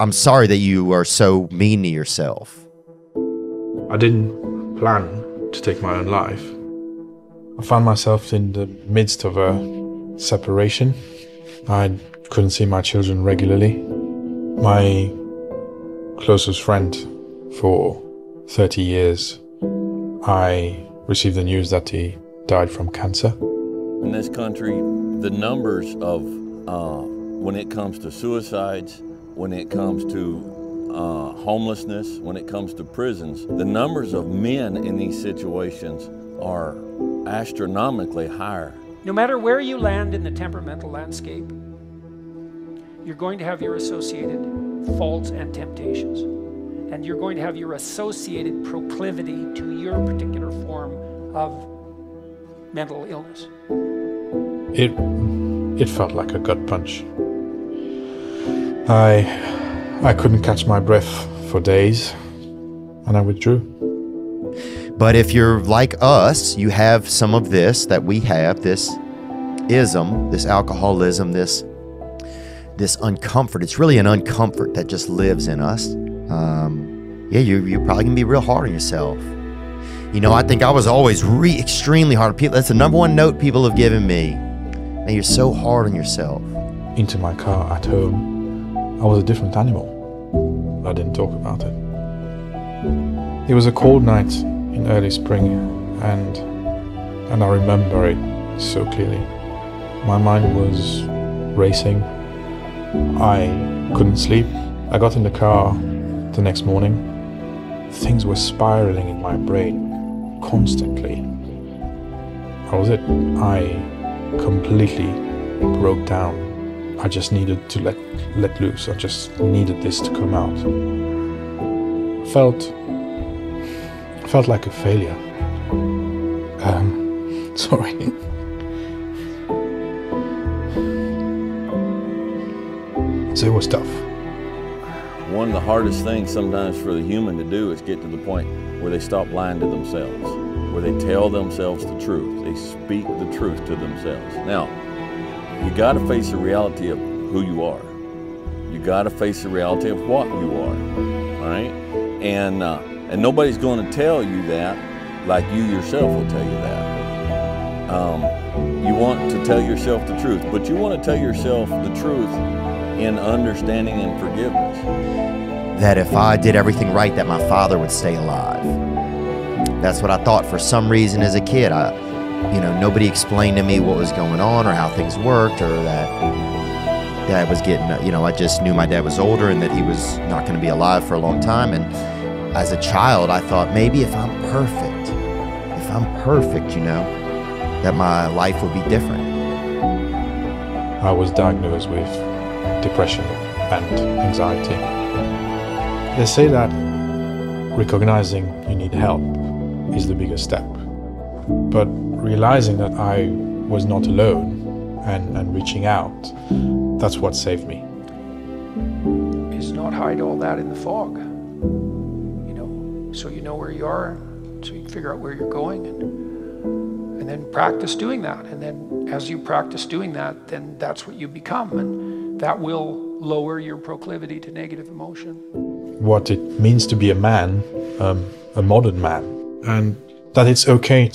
I'm sorry that you are so mean to yourself. I didn't plan to take my own life. I found myself in the midst of a separation. I couldn't see my children regularly. My closest friend for 30 years, I received the news that he died from cancer. In this country, the numbers of when it comes to suicides, when it comes to homelessness, when it comes to prisons, the numbers of men in these situations are astronomically higher. No matter where you land in the temperamental landscape, you're going to have your associated faults and temptations, and you're going to have your associated proclivity to your particular form of mental illness. It felt like a gut punch. I couldn't catch my breath for days, and I withdrew. But if you're like us, you have some of this that we have, this ism, this alcoholism, this uncomfort. It's really an uncomfort that just lives in us. Yeah, you're probably gonna be real hard on yourself. You know, I think I was always extremely hard on people. That's the #1 note people have given me. And you're so hard on yourself. Into my car at home, I was a different animal. I didn't talk about it. It was a cold night in early spring, and I remember it so clearly. My mind was racing. I couldn't sleep. I got in the car the next morning. Things were spiraling in my brain constantly. That was it. I completely broke down. I just needed to let loose. I just needed this to come out. Felt like a failure. Sorry. So it was tough. One of the hardest things sometimes for the human to do is get to the point where they stop lying to themselves, where they tell themselves the truth. They speak the truth to themselves. Now, you got to face the reality of who you are. You got to face the reality of what you are, right? And nobody's going to tell you that like you yourself will tell you that. You want to tell yourself the truth, but you want to tell yourself the truth in understanding and forgiveness. That if I did everything right, that my father would stay alive. That's what I thought for some reason as a kid. You know, nobody explained to me what was going on or how things worked, or that dad was getting, you know, I just knew my dad was older and that he was not going to be alive for a long time. And as a child, I thought maybe if I'm perfect, you know, that my life would be different. I was diagnosed with depression and anxiety. They say that recognizing you need help is the biggest step. But realizing that I was not alone and reaching out, that's what saved me. It's not hide all that in the fog, you know, so you know where you are, so you can figure out where you're going, and then practice doing that. And then as you practice doing that, then that's what you become, and that will lower your proclivity to negative emotion. What it means to be a man, a modern man, and that it's okay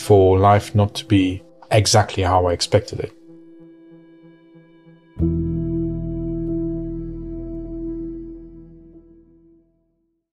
for life not to be exactly how I expected it.